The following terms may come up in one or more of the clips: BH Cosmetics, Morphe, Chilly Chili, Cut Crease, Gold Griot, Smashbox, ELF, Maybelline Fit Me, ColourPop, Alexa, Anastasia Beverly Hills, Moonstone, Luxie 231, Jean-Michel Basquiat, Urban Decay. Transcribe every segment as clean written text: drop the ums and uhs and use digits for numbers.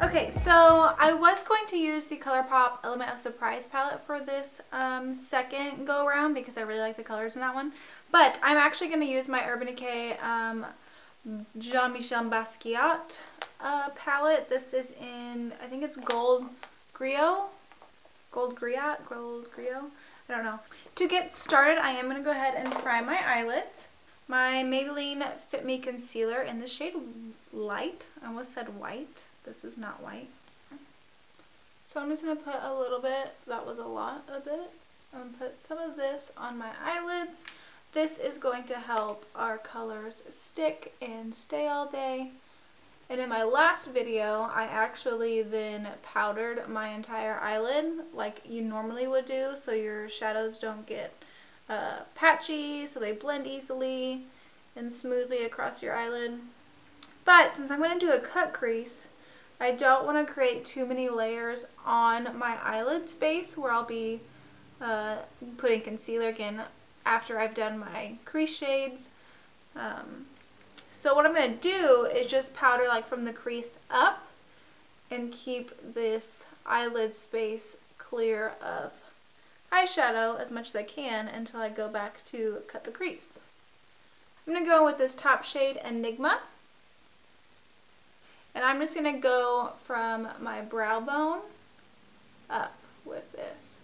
Okay, so I was going to use the ColourPop Element of Surprise palette for this second go around because I really like the colors in that one. But I'm actually going to use my Urban Decay Jean-Michel Basquiat palette. This is in, I think it's Gold Griot? I don't know. To get started, I am going to go ahead and prime my eyelids. My Maybelline Fit Me Concealer in the shade Light. I almost said white. This is not white. So I'm just going to put a little bit. That was a lot of it. I'm going to put some of this on my eyelids. This is going to help our colors stick and stay all day. And in my last video, I actually then powdered my entire eyelid like you normally would do, so your shadows don't get patchy, so they blend easily and smoothly across your eyelid. But since I'm going to do a cut crease, I don't want to create too many layers on my eyelid space where I'll be putting concealer again after I've done my crease shades. So what I'm going to do is just powder like from the crease up and keep this eyelid space clear of eyeshadow as much as I can until I go back to cut the crease. I'm going to go with this top shade Enigma. And I'm just going to go from my brow bone up with this.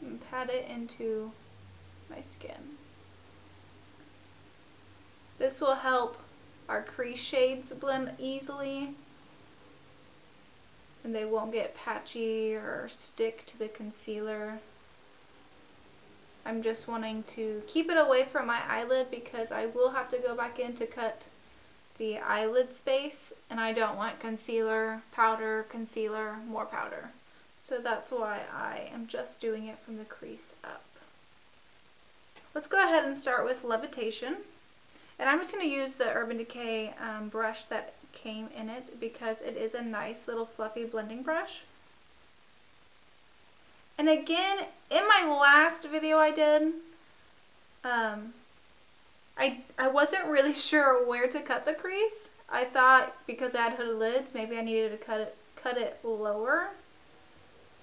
And pat it into my skin. This will help our crease shades blend easily. And they won't get patchy or stick to the concealer. I'm just wanting to keep it away from my eyelid because I will have to go back in to cut the eyelid space, and I don't want concealer, powder, concealer, more powder. So that's why I am just doing it from the crease up. Let's go ahead and start with Levitation. And I'm just going to use the Urban Decay brush that came in it because it is a nice little fluffy blending brush. And again, in my last video I did, I wasn't really sure where to cut the crease. I thought because I had hooded lids, maybe I needed to cut it lower.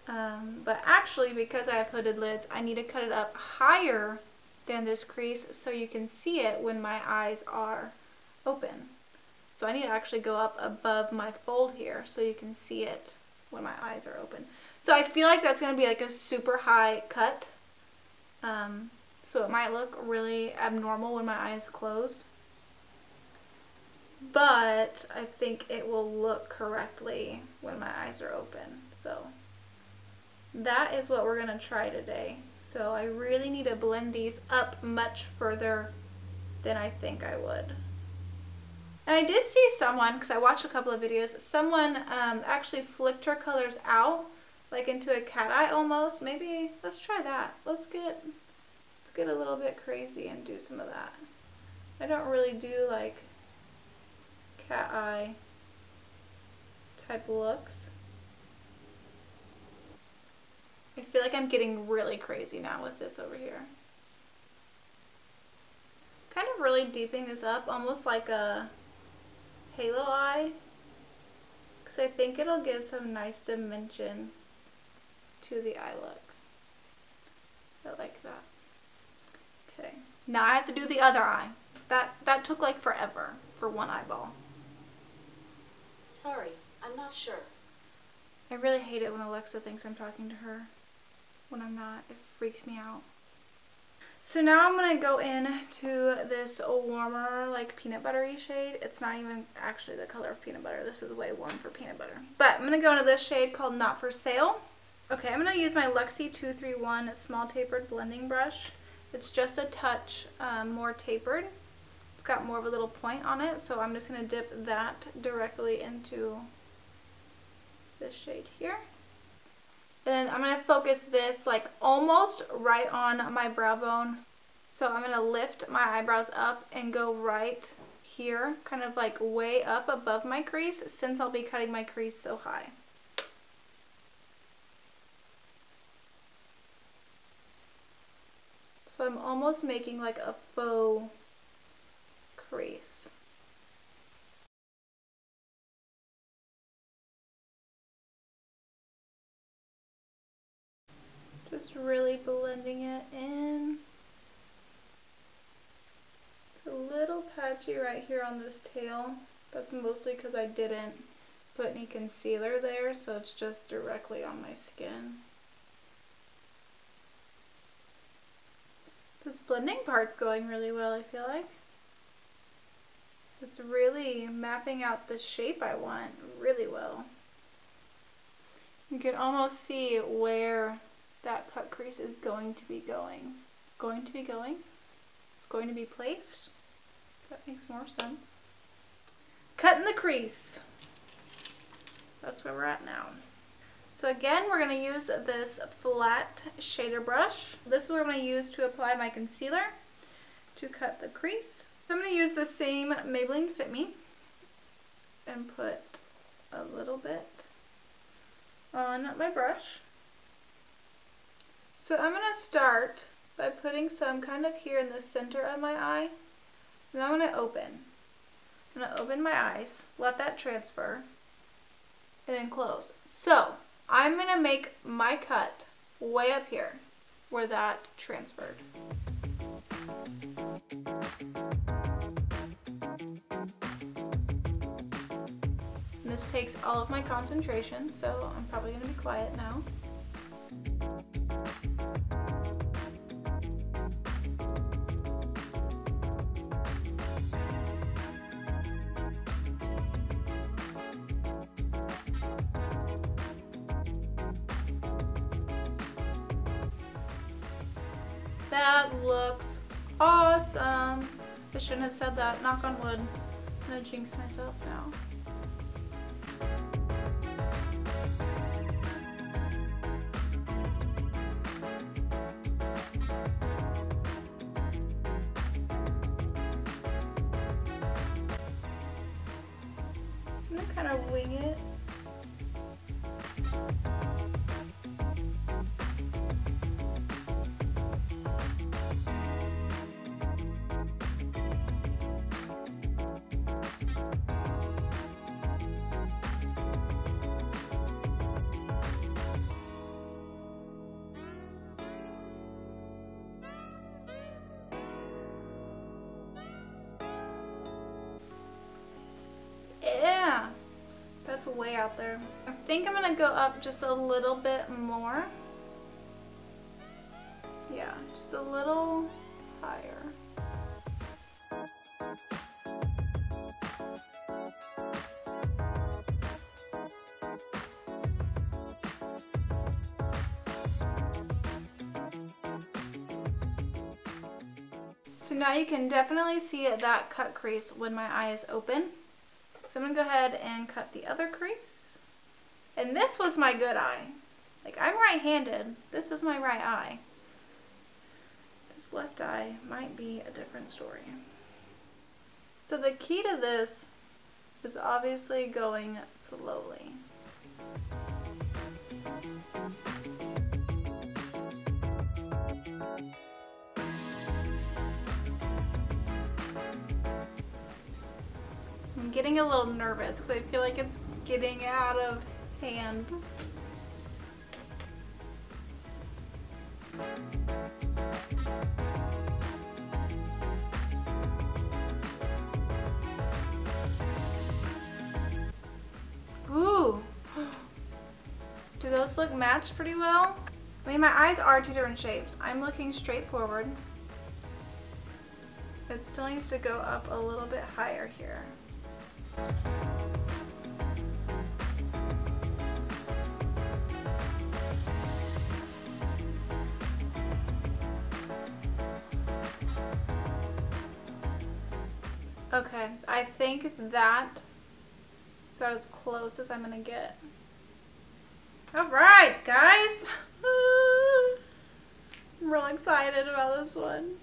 But actually, because I have hooded lids, I need to cut it up higher than this crease so you can see it when my eyes are open. So I need to actually go up above my fold here so you can see it when my eyes are open. So I feel like that's going to be like a super high cut. So it might look really abnormal when my eyes are closed, but I think it will look correctly when my eyes are open. So that is what we're going to try today. So I really need to blend these up much further than I think I would. And I did see someone, because I watched a couple of videos, someone actually flicked her colors out like into a cat eye almost. Maybe let's try that. Let's get a little bit crazy and do some of that. I don't really do like cat eye type looks. I feel like I'm getting really crazy now with this over here. Kind of really deepening this up, almost like a halo eye, because I think it'll give some nice dimension to the eye look. I like that. Okay, now I have to do the other eye. That took like forever for one eyeball. Sorry, I'm not sure. I really hate it when Alexa thinks I'm talking to her. When I'm not, it freaks me out. So now I'm going to go into this warmer, like peanut buttery shade. It's not even actually the color of peanut butter. This is way warm for peanut butter. But I'm going to go into this shade called Not For Sale. Okay, I'm going to use my Luxie 231 Small Tapered Blending Brush. It's just a touch more tapered. It's got more of a little point on it, so I'm just going to dip that directly into this shade here. And then I'm going to focus this like almost right on my brow bone. So I'm going to lift my eyebrows up and go right here, kind of like way up above my crease since I'll be cutting my crease so high. So I'm almost making like a faux crease. really blending it in. It's a little patchy right here on this tail. That's mostly because I didn't put any concealer there, so it's just directly on my skin. This blending part's going really well, I feel like. It's really mapping out the shape I want really well. You can almost see where that cut crease is going to be going. It's going to be placed. That makes more sense. Cutting the crease. That's where we're at now. So again, we're going to use this flat shader brush. This is what I'm going to use to apply my concealer to cut the crease. So I'm going to use the same Maybelline Fit Me and put a little bit on my brush. So I'm going to start by putting some kind of here in the center of my eye. And I'm going to open. I'm going to open my eyes, let that transfer, and then close. So I'm going to make my cut way up here where that transferred. And this takes all of my concentration, so I'm probably going to be quiet now. That looks awesome. I shouldn't have said that, knock on wood. I'm gonna jinx myself now. So I'm gonna kind of wing it. Way out there. I think I'm gonna go up just a little bit more. Yeah, just a little higher. So now you can definitely see that cut crease when my eye is open. So I'm going to go ahead and cut the other crease. And this was my good eye. Like, I'm right-handed. This is my right eye. This left eye might be a different story. So the key to this is obviously going slowly. I'm getting a little nervous because I feel like it's getting out of hand. Ooh! Do those look matched pretty well? I mean, my eyes are two different shapes. I'm looking straight forward. It still needs to go up a little bit higher here. Okay, I think that is about as close as I'm gonna get. All right, guys. I'm real excited about this one.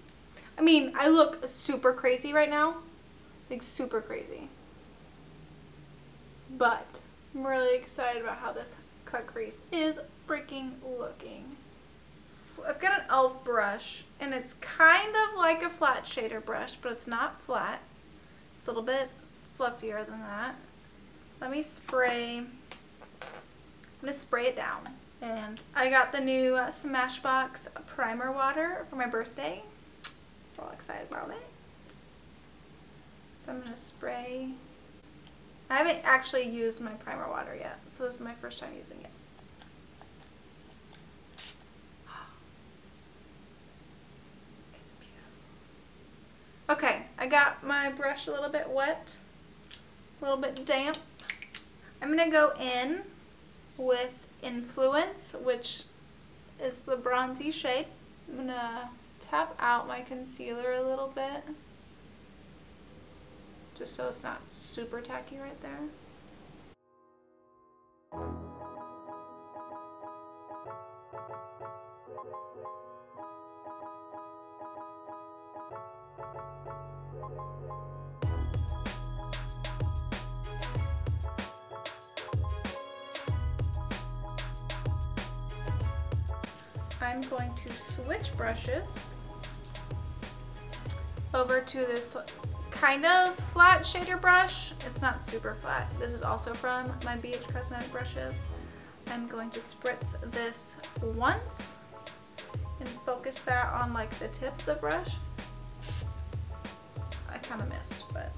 I mean, I look super crazy right now. Like, super crazy. But I'm really excited about how this cut crease is freaking looking. I've got an ELF brush, and it's kind of like a flat shader brush, but it's not flat. It's a little bit fluffier than that. Let me spray. I'm going to spray it down. And I got the new Smashbox Primer Water for my birthday. I'm all excited about it. So I'm going to spray. I haven't actually used my primer water yet, so this is my first time using it. It's beautiful. Okay, I got my brush a little bit wet, a little bit damp. I'm going to go in with Influence, which is the bronzy shade. I'm going to tap out my concealer a little bit, just so it's not super tacky right there. I'm going to switch brushes over to this kind of flat shader brush. It's not super flat. This is also from my BH Cosmetic brushes. I'm going to spritz this once and focus that on like the tip of the brush. I kind of missed, but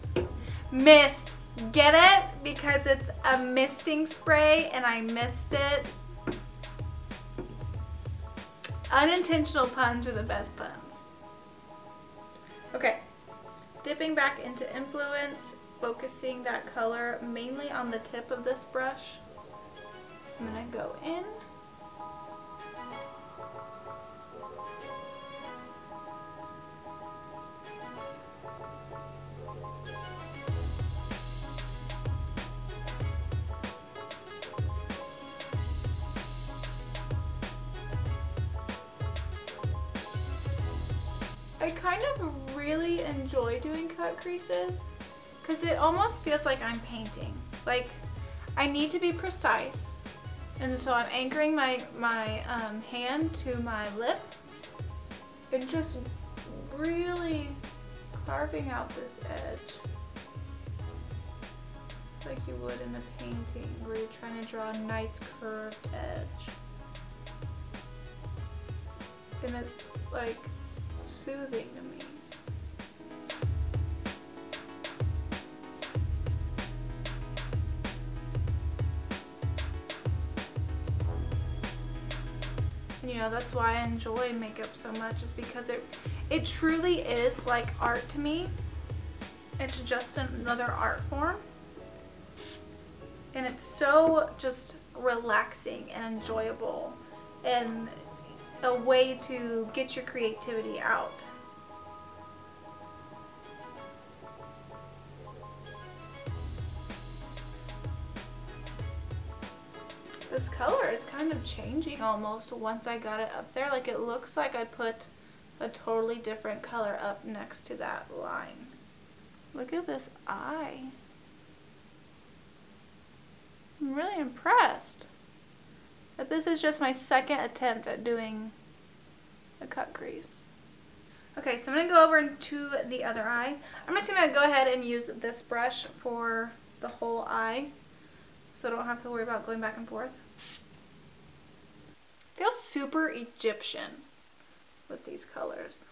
missed. Get it? Because it's a misting spray and I missed it. Unintentional puns are the best puns. Okay, dipping back into Influence, focusing that color mainly on the tip of this brush. I'm gonna go in. I kind of really enjoy doing cut creases because it almost feels like I'm painting. Like, I need to be precise, and so I'm anchoring my hand to my lip and just really carving out this edge like you would in a painting where you're trying to draw a nice curved edge. And it's like soothing to me. And you know, that's why I enjoy makeup so much, is because it truly is like art to me. It's just another art form. And it's so just relaxing and enjoyable and a way to get your creativity out. This color is kind of changing almost once I got it up there. Like, it looks like I put a totally different color up next to that line. Look at this eye. I'm really impressed. But this is just my second attempt at doing a cut crease. Okay, so I'm going to go over into the other eye. I'm just going to go ahead and use this brush for the whole eye, so I don't have to worry about going back and forth. I feel super Egyptian with these colors.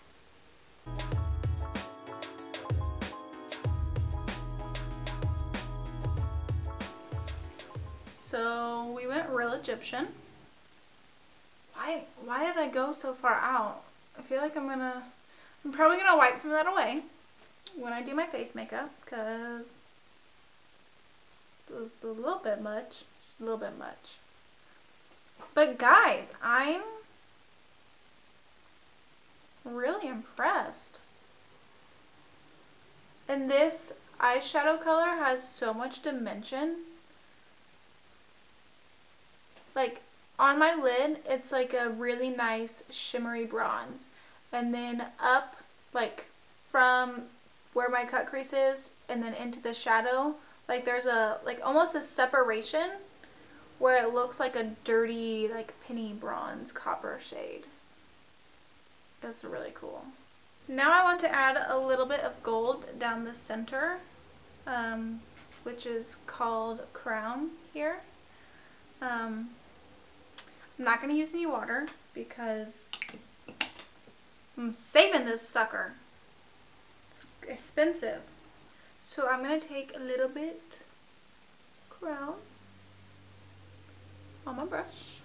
So we went real Egyptian. Why did I go so far out? I feel like I'm probably gonna wipe some of that away when I do my face makeup, because it's a little bit much, just a little bit much. But guys, I'm really impressed. And this eyeshadow color has so much dimension. Like, on my lid, it's like a really nice shimmery bronze. And then up, like, from where my cut crease is and then into the shadow, like, there's a, like, almost a separation where it looks like a dirty, like, penny bronze copper shade. That's really cool. Now I want to add a little bit of gold down the center, which is called Crown here. I'm not going to use any water because I'm saving this sucker. It's expensive. So I'm going to take a little bit Crown on my brush.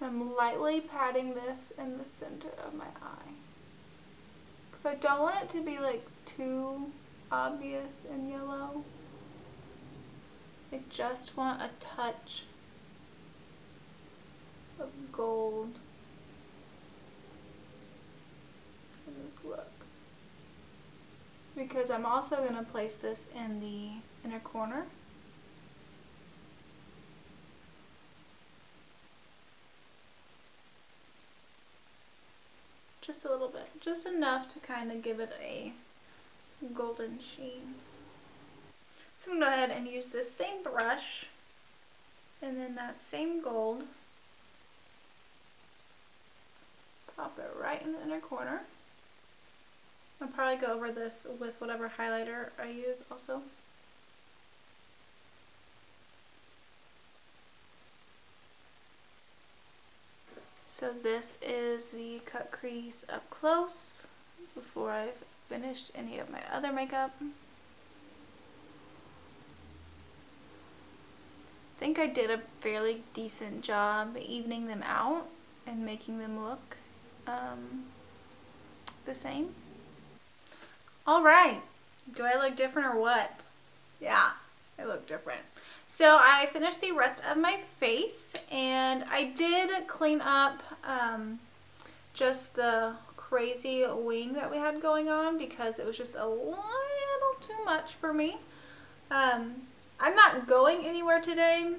I'm lightly patting this in the center of my eye, because I don't want it to be like too obvious and yellow. I just want a touch of gold in this look, because I'm also going to place this in the inner corner. Just a little bit, just enough to kind of give it a golden sheen. So I'm going to go ahead and use this same brush and then that same gold. Pop it right in the inner corner. I'll probably go over this with whatever highlighter I use also. So this is the cut crease up close before I've finished any of my other makeup. I think I did a fairly decent job evening them out and making them look the same. Alright, do I look different or what? Yeah, I look different. So I finished the rest of my face, and I did clean up just the crazy wing that we had going on, because it was just a little too much for me. I'm not going anywhere today,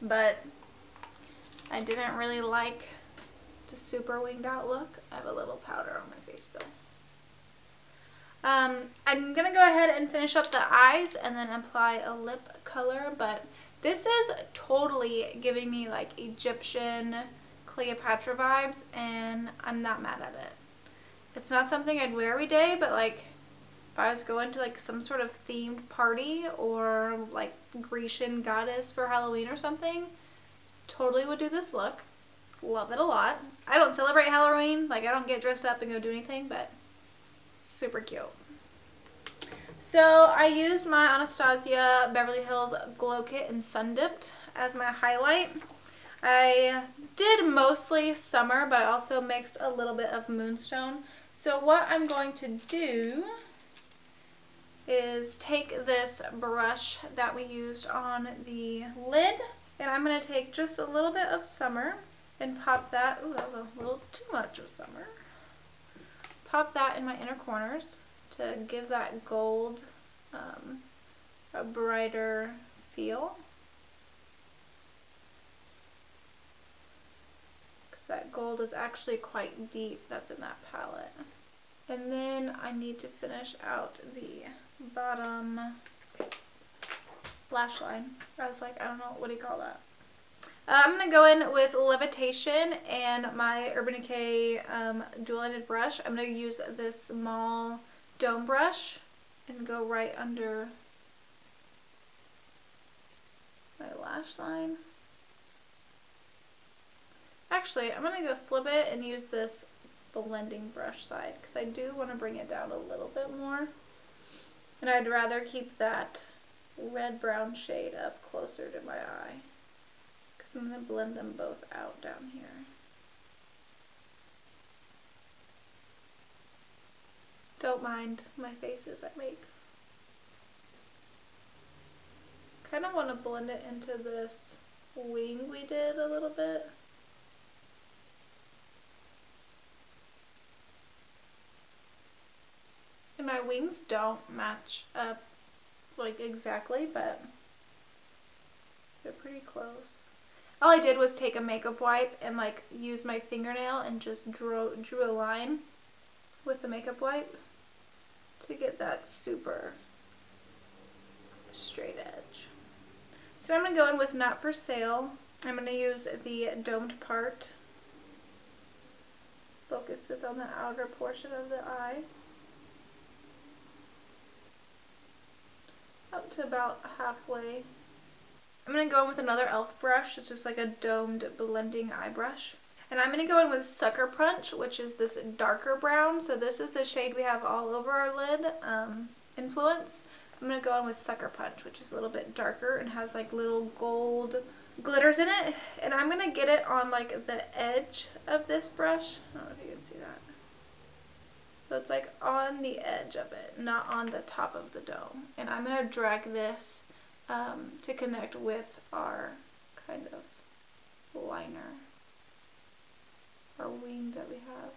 but I didn't really like the super winged out look. I have a little powder on my face still. I'm going to go ahead and finish up the eyes and then apply a lip color, but this is totally giving me like Egyptian Cleopatra vibes, and I'm not mad at it. It's not something I'd wear every day, but like if I was going to like some sort of themed party or like Grecian goddess for Halloween or something, totally would do this look. Love it a lot. I don't celebrate Halloween, like I don't get dressed up and go do anything, but super cute. So I used my Anastasia Beverly Hills Glow Kit and Sun Dipped as my highlight. I did mostly summer, but I also mixed a little bit of moonstone. So what I'm going to do is take this brush that we used on the lid, and I'm going to take just a little bit of summer and pop that. Ooh, that was a little too much of summer. Pop that in my inner corners to give that gold a brighter feel. Because that gold is actually quite deep that's in that palette. And then I need to finish out the bottom lash line. I was like, I don't know, what do you call that? I'm going to go in with Levitation and my Urban Decay dual-ended brush. I'm going to use this small dome brush and go right under my lash line. Actually, I'm going to go flip it and use this blending brush side, because I do want to bring it down a little bit more. And I'd rather keep that red-brown shade up closer to my eye. So I'm going to blend them both out down here. Don't mind my faces I make. Kind of want to blend it into this wing we did a little bit. And my wings don't match up like exactly, but they're pretty close. All I did was take a makeup wipe and like use my fingernail and just drew a line with the makeup wipe to get that super straight edge. So I'm going to go in with Not For Sale. I'm going to use the domed part. Focus this on the outer portion of the eye. Up to about halfway I'm going to go in with another ELF brush. It's just like a domed blending eye brush. And I'm going to go in with Sucker Punch, which is this darker brown. So this is the shade we have all over our lid, Influence. I'm going to go in with Sucker Punch, which is a little bit darker and has like little gold glitters in it. And I'm going to get it on like the edge of this brush. I don't know if you can see that. So it's like on the edge of it, not on the top of the dome. And I'm going to drag this to connect with our kind of liner, our wing that we have.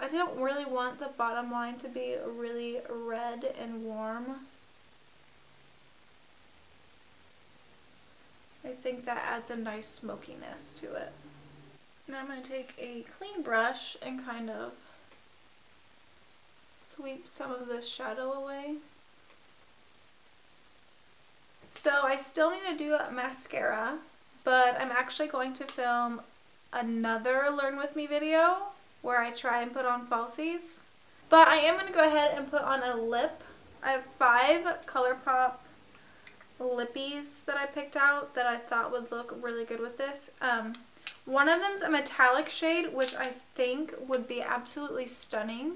I didn't really want the bottom line to be really red and warm. I think that adds a nice smokiness to it. Now I'm going to take a clean brush and kind of sweep some of this shadow away. So I still need to do a mascara, but I'm actually going to film another Learn With Me video where I try and put on falsies. But I am going to go ahead and put on a lip. I have 5 ColourPop lippies that I picked out that I thought would look really good with this. One of them is a metallic shade, which I think would be absolutely stunning.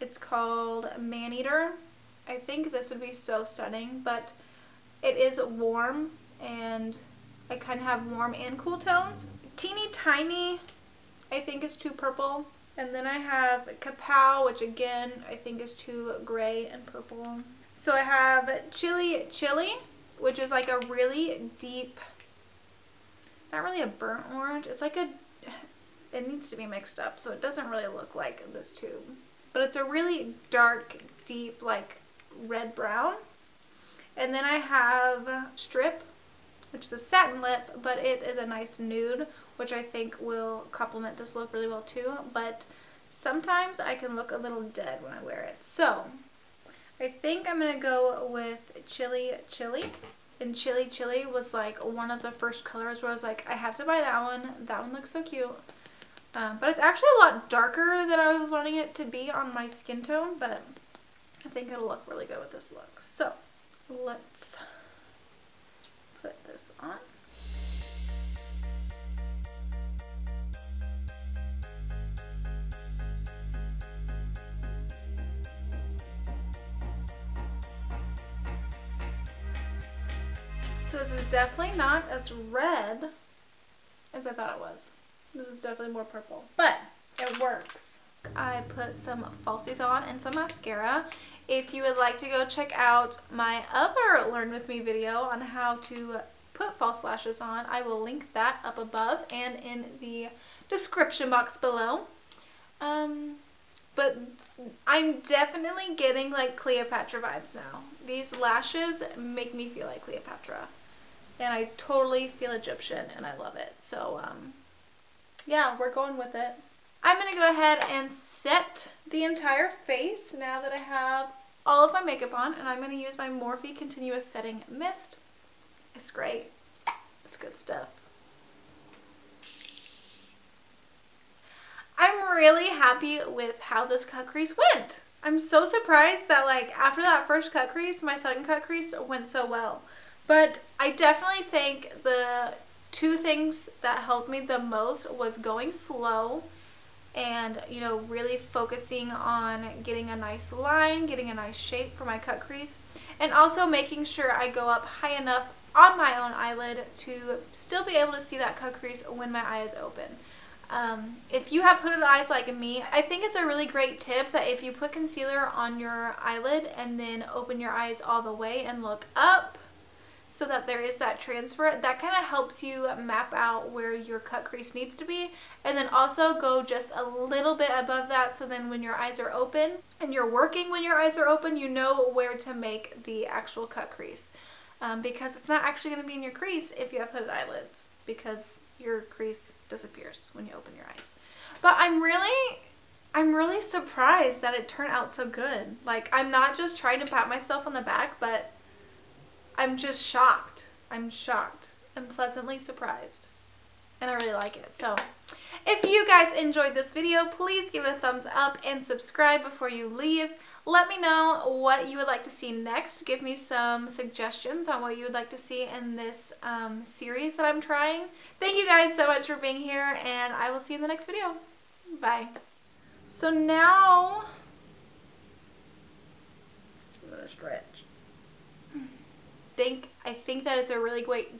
It's called Maneater. I think this would be so stunning, but it is warm, and I kind of have warm and cool tones. Teeny Tiny, I think, is too purple. And then I have Kapow, which again, I think is too gray and purple. So I have Chili Chili, which is like a really deep, not really a burnt orange. It's like it needs to be mixed up, so it doesn't really look like this tube. But it's a really dark, deep, like red brown. And then I have Strip, which is a satin lip, but it is a nice nude, which I think will complement this look really well too. But sometimes I can look a little dead when I wear it. So I think I'm going to go with Chili Chili. And Chili Chili was like one of the first colors where I was like, I have to buy that one. That one looks so cute. But it's actually a lot darker than I was wanting it to be on my skin tone. But I think it'll look really good with this look. So let's put this on. So this is definitely not as red as I thought it was. This is definitely more purple, but it works. I put some falsies on and some mascara. If you would like to go check out my other Learn With Me video on how to put false lashes on, I will link that up above and in the description box below. But I'm definitely getting like Cleopatra vibes now. These lashes make me feel like Cleopatra, and I totally feel Egyptian, and I love it. So yeah, we're going with it. I'm going to go ahead and set the entire face now that I have all of my makeup on, and I'm going to use my Morphe Continuous Setting Mist. It's great. It's good stuff. I'm really happy with how this cut crease went. I'm so surprised that like after that first cut crease, my second cut crease went so well. But I definitely think the two things that helped me the most was going slow and, you know, really focusing on getting a nice line, getting a nice shape for my cut crease, and also making sure I go up high enough on my own eyelid to still be able to see that cut crease when my eye is open. If you have hooded eyes like me, I think it's a really great tip that if you put concealer on your eyelid and then open your eyes all the way and look up so that there is that transfer, that kind of helps you map out where your cut crease needs to be. And then also go just a little bit above that, so then when your eyes are open and you're working when your eyes are open, you know where to make the actual cut crease. Because it's not actually going to be in your crease if you have hooded eyelids, because your crease disappears when you open your eyes. But I'm really surprised that it turned out so good. Like, I'm not just trying to pat myself on the back, but I'm just shocked. I'm shocked and pleasantly surprised. And I really like it. So if you guys enjoyed this video, please give it a thumbs up and subscribe before you leave. Let me know what you would like to see next. Give me some suggestions on what you would like to see in this series that I'm trying. Thank you guys so much for being here, and I will see you in the next video. Bye. So now I'm gonna stretch. I think that is a really great,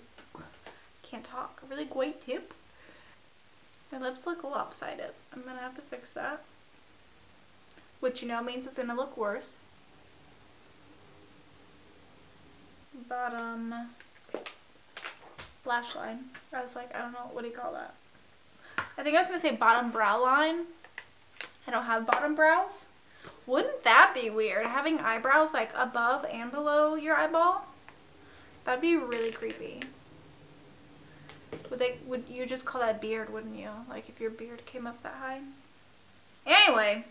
can't talk, a really great tip. My lips look lopsided. I'm gonna have to fix that. Which, you know, means it's gonna look worse. Bottom lash line. I was like, I don't know, what do you call that? I think I was gonna say bottom brow line. I don't have bottom brows. Wouldn't that be weird? Having eyebrows like above and below your eyeball? That'd be really creepy. Would you just call that beard, wouldn't you? Like if your beard came up that high? Anyway.